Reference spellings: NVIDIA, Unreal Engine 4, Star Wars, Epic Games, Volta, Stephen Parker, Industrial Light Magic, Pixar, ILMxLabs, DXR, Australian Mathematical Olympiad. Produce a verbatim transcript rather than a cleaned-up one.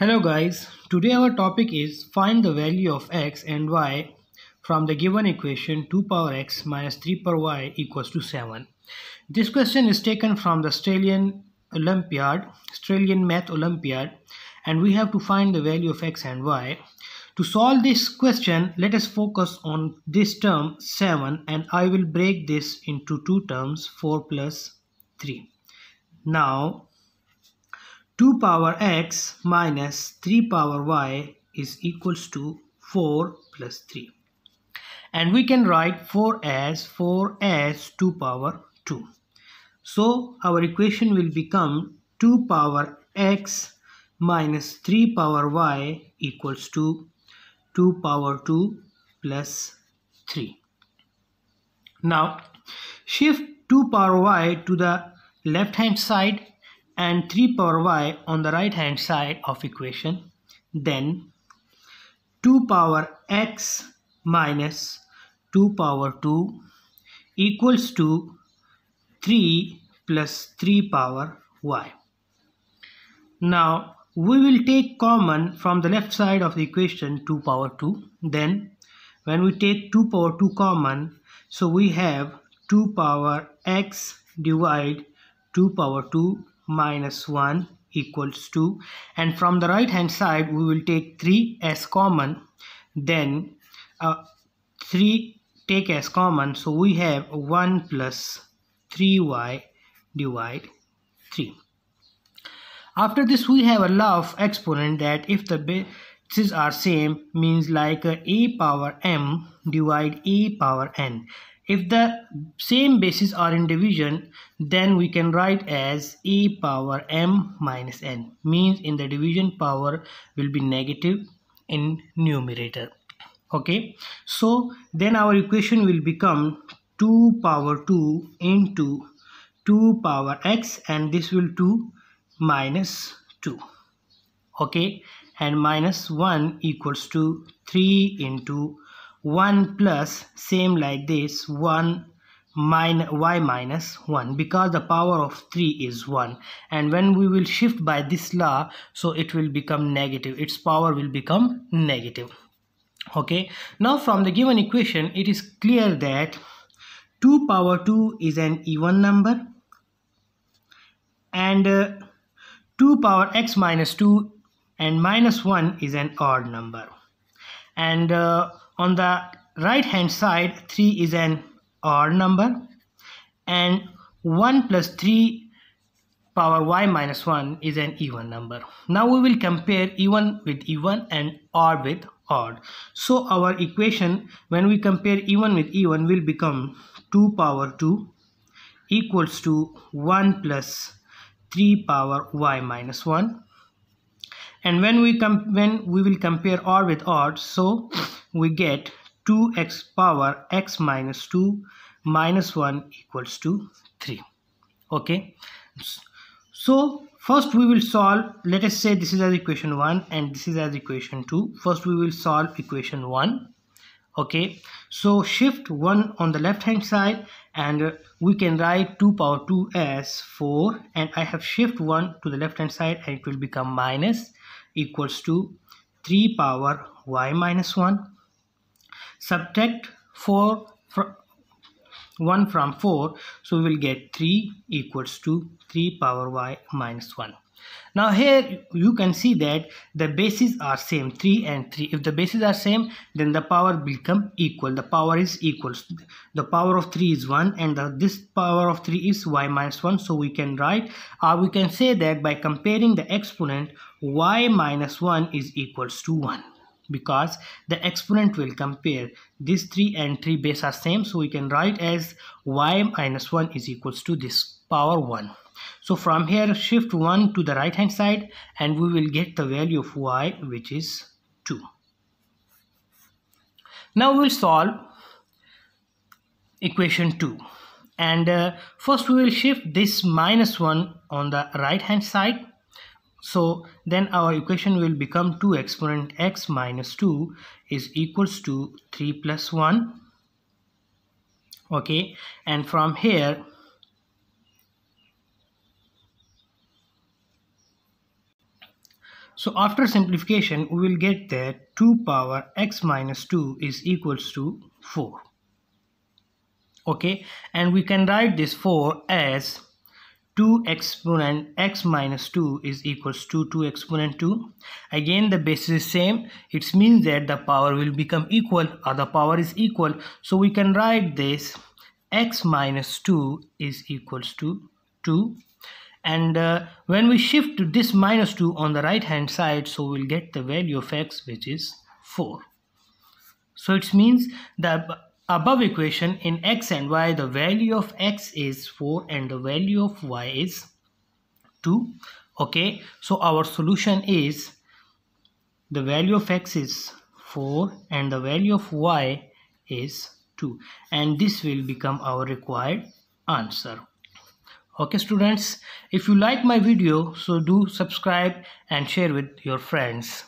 Hello guys, today our topic is find the value of x and y from the given equation two power x minus three power y equals to seven. This question is taken from the Australian Olympiad, Australian Math Olympiad, and we have to find the value of x and y. To solve this question, let us focus on this term seven, and I will break this into two terms, four plus three. Now, two power x minus three power y is equals to four plus three. And we can write four as four as two power two. So our equation will become two power x minus three power y equals to two power two plus three. Now shift two power y to the left hand side and three power y on the right hand side of equation. Then two power x minus two power two equals to three plus three power y. Now we will take common from the left side of the equation two power two. Then when we take two power two common, so we have two power x divide two power two minus one equals two, and from the right hand side we will take three as common. Then uh, three take as common, so we have one plus three y divide three. After this we have a law of exponent that if the bases are same, means like a power m divide a power n. If the same bases are in division, then we can write as a power m minus n, means in the division power will be negative in numerator. Okay, so then our equation will become two power two into two power x, and this will two minus two. Okay, and minus one equals to three into one plus, same like this, one minus y minus one, because the power of three is one, and when we will shift by this law, so it will become negative, its power will become negative. Okay, now from the given equation it is clear that two power two is an even number, and uh, two power x minus two and minus one is an odd number, and uh, on the right hand side three is an odd number, and one plus three power y minus one is an even number. Now we will compare even with even and odd with odd. So our equation, when we compare even with even, will become two power two equals to one plus three power y minus one, and when we come when we will compare odd with odd, so we get two x power x minus two minus one equals to three. Okay, so first we will solve, let us say this is as equation one and this is as equation two. First we will solve equation one. Okay, so shift one on the left hand side, and we can write two power two as four, and I have shift one to the left hand side and it will become minus, equals to three power y minus one. Subtract four from one from four, so we will get three equals to three power y minus one. Now here you can see that the bases are same, three and three. If the bases are same, then the power become equal. The power is equal. The power of three is one, and the, this power of three is y minus one. So we can write, or uh, we can say that by comparing the exponent, y minus one is equals to one, because the exponent will compare this three and three base are same. So we can write as y minus one is equals to this power one. So from here shift one to the right hand side and we will get the value of y, which is two. Now we will solve equation two, and uh, first we will shift this minus one on the right hand side. So then our equation will become two exponent x minus two is equals to three plus one. Okay, and from here So after simplification, we will get that two power x minus two is equals to four. Okay, and we can write this four as two exponent x minus two is equals to two exponent two. Again, the basis is same. It means that the power will become equal, or the power is equal. So we can write this x minus two is equals to two. And uh, when we shift to this minus two on the right hand side, so we'll get the value of x, which is four. So it means the above equation in x and y, the value of x is four and the value of y is two. Okay, so our solution is the value of x is four and the value of y is two, and this will become our required answer. Okay students, if you like my video, so do subscribe and share with your friends.